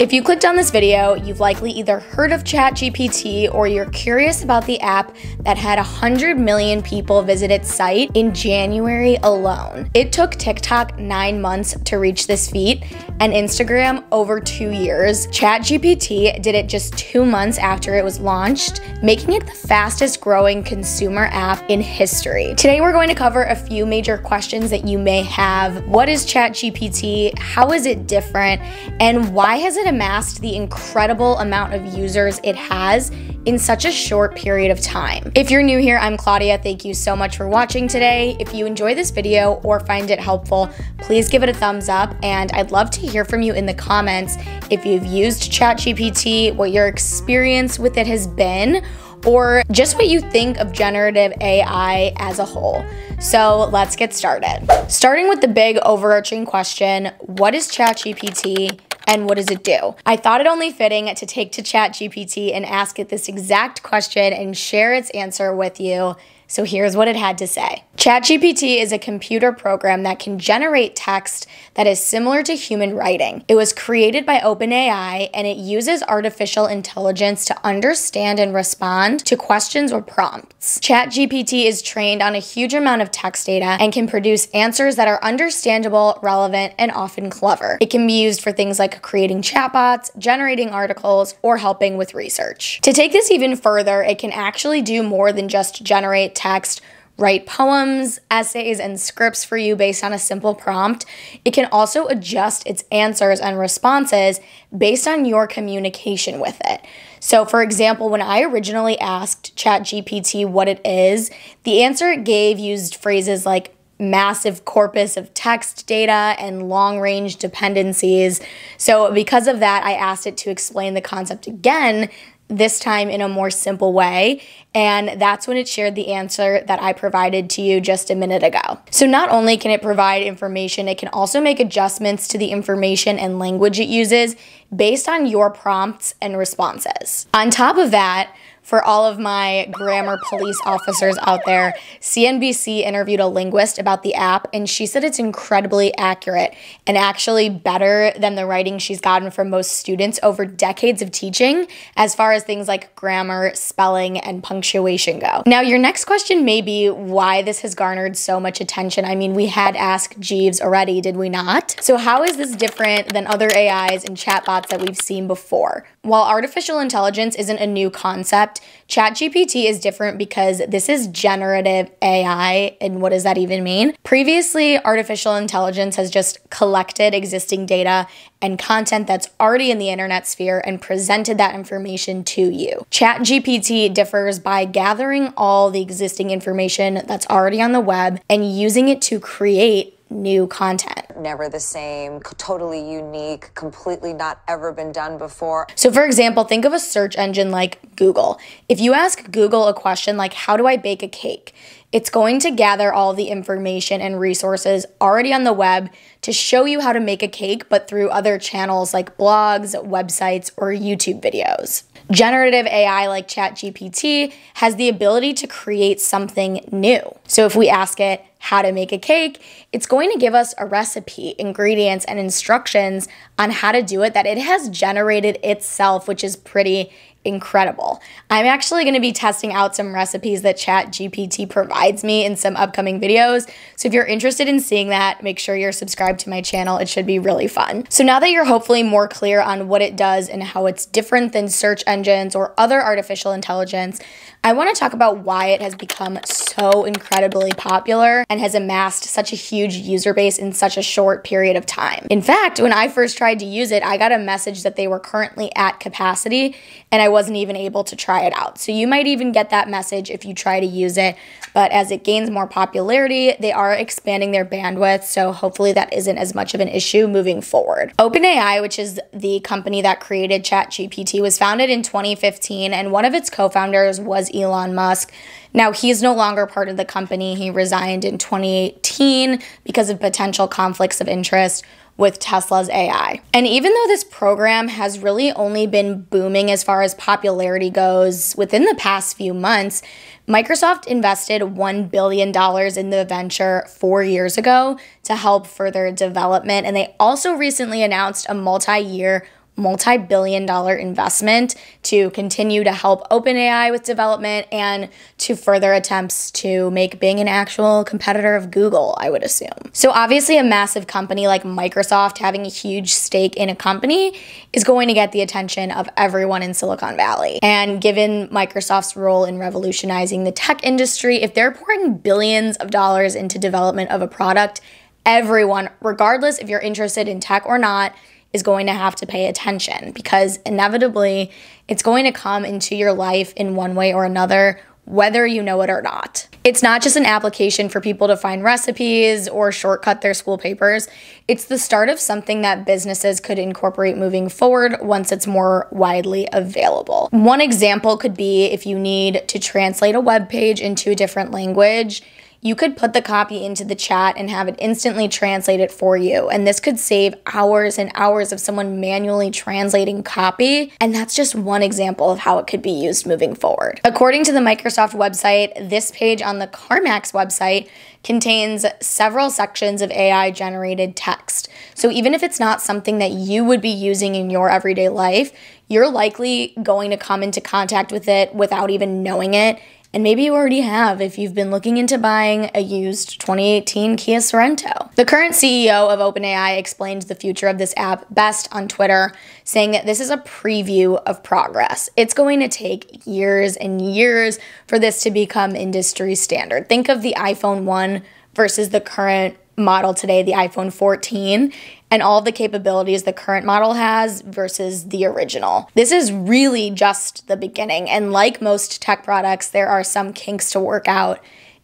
If you clicked on this video, you've likely either heard of ChatGPT or you're curious about the app that had 100 million people visit its site in January alone. It took TikTok 9 months to reach this feat and Instagram over 2 years. ChatGPT did it just 2 months after it was launched, making it the fastest growing consumer app in history. Today, we're going to cover a few major questions that you may have. What is ChatGPT? How is it different? And why has it amassed the incredible amount of users it has in such a short period of time? If you're new here, I'm Claudia. Thank you so much for watching today. If you enjoy this video or find it helpful, please give it a thumbs up, and I'd love to hear from you in the comments if you've used ChatGPT, what your experience with it has been, or just what you think of generative AI as a whole. So let's get started. Starting with the big overarching question, what is ChatGPT? And what does it do? I thought it only fitting to take to ChatGPT and ask it this exact question and share its answer with you. So here's what it had to say. ChatGPT is a computer program that can generate text that is similar to human writing. It was created by OpenAI, and it uses artificial intelligence to understand and respond to questions or prompts. ChatGPT is trained on a huge amount of text data and can produce answers that are understandable, relevant, and often clever. It can be used for things like creating chatbots, generating articles, or helping with research. To take this even further, it can actually do more than just generate text, write poems, essays, and scripts for you based on a simple prompt. It can also adjust its answers and responses based on your communication with it. So for example, when I originally asked ChatGPT what it is, the answer it gave used phrases like massive corpus of text data and long-range dependencies. So because of that, I asked it to explain the concept again, this time in a more simple way, and that's when it shared the answer that I provided to you just a minute ago. So not only can it provide information, it can also make adjustments to the information and language it uses based on your prompts and responses. On top of that, for all of my grammar police officers out there, CNBC interviewed a linguist about the app, and she said it's incredibly accurate and actually better than the writing she's gotten from most students over decades of teaching as far as things like grammar, spelling, and punctuation go. Now, your next question may be why this has garnered so much attention. I mean, we had Ask Jeeves already, did we not? So how is this different than other AIs and chatbots that we've seen before? While artificial intelligence isn't a new concept, ChatGPT is different because this is generative AI, and what does that even mean? Previously, artificial intelligence has just collected existing data and content that's already in the internet sphere and presented that information to you. ChatGPT differs by gathering all the existing information that's already on the web and using it to create new content. Never the same, totally unique, completely not ever been done before. So for example, think of a search engine like Google. If you ask Google a question like, how do I bake a cake? It's going to gather all the information and resources already on the web to show you how to make a cake, but through other channels like blogs, websites, or YouTube videos. Generative AI like ChatGPT has the ability to create something new. So if we ask it how to make a cake, it's going to give us a recipe, ingredients, and instructions on how to do it that it has generated itself, which is pretty incredible. I'm actually going to be testing out some recipes that ChatGPT provides me in some upcoming videos. So if you're interested in seeing that, make sure you're subscribed to my channel. It should be really fun. So now that you're hopefully more clear on what it does and how it's different than search engines or other artificial intelligence, I want to talk about why it has become so incredibly popular and has amassed such a huge user base in such a short period of time. In fact, when I first tried to use it, I got a message that they were currently at capacity and I wasn't even able to try it out. So you might even get that message if you try to use it, but as it gains more popularity, they are expanding their bandwidth, so hopefully that isn't as much of an issue moving forward. OpenAI, which is the company that created ChatGPT, was founded in 2015, and one of its co-founders was Elon Musk. Now, he's no longer part of the company. He resigned in 2018 because of potential conflicts of interest with Tesla's AI. And even though this program has really only been booming as far as popularity goes within the past few months, Microsoft invested $1 billion in the venture 4 years ago to help further development. And they also recently announced a multi-year multi-billion dollar investment to continue to help OpenAI with development and to further attempts to make Bing an actual competitor of Google, I would assume. So obviously a massive company like Microsoft having a huge stake in a company is going to get the attention of everyone in Silicon Valley. And given Microsoft's role in revolutionizing the tech industry, if they're pouring billions of dollars into development of a product, everyone, regardless if you're interested in tech or not, is going to have to pay attention, because inevitably it's going to come into your life in one way or another, whether you know it or not. It's not just an application for people to find recipes or shortcut their school papers. It's the start of something that businesses could incorporate moving forward once it's more widely available. One example could be if you need to translate a web page into a different language, you could put the copy into the chat and have it instantly translate it for you. And this could save hours and hours of someone manually translating copy. And that's just one example of how it could be used moving forward. According to the Microsoft website, this page on the CarMax website contains several sections of AI-generated text. So even if it's not something that you would be using in your everyday life, you're likely going to come into contact with it without even knowing it. And maybe you already have if you've been looking into buying a used 2018 Kia Sorento. The current CEO of OpenAI explained the future of this app best on Twitter, saying that this is a preview of progress. It's going to take years and years for this to become industry standard. Think of the iPhone 1 versus the current model today, the iPhone 14. And all the capabilities the current model has versus the original. This is really just the beginning, and like most tech products, there are some kinks to work out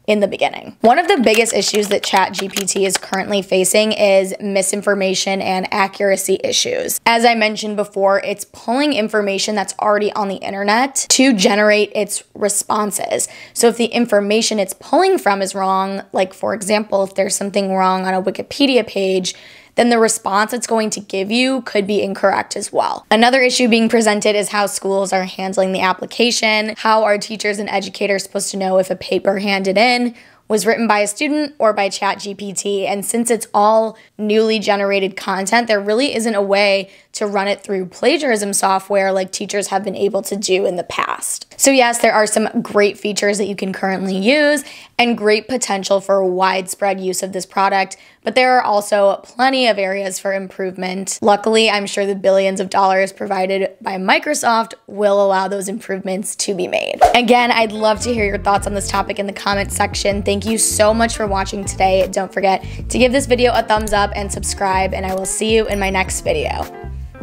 in the beginning. One of the biggest issues that ChatGPT is currently facing is misinformation and accuracy issues. As I mentioned before, it's pulling information that's already on the internet to generate its responses. So if the information it's pulling from is wrong, like for example, if there's something wrong on a Wikipedia page, then the response it's going to give you could be incorrect as well. Another issue being presented is how schools are handling the application. How are teachers and educators supposed to know if a paper handed in was written by a student or by ChatGPT? And since it's all newly generated content, there really isn't a way to run it through plagiarism software like teachers have been able to do in the past. So yes, there are some great features that you can currently use and great potential for widespread use of this product, but there are also plenty of areas for improvement. Luckily, I'm sure the billions of dollars provided by Microsoft will allow those improvements to be made. Again, I'd love to hear your thoughts on this topic in the comments section. Thank you so much for watching today. Don't forget to give this video a thumbs up and subscribe, and I will see you in my next video.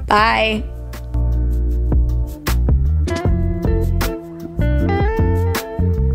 Bye.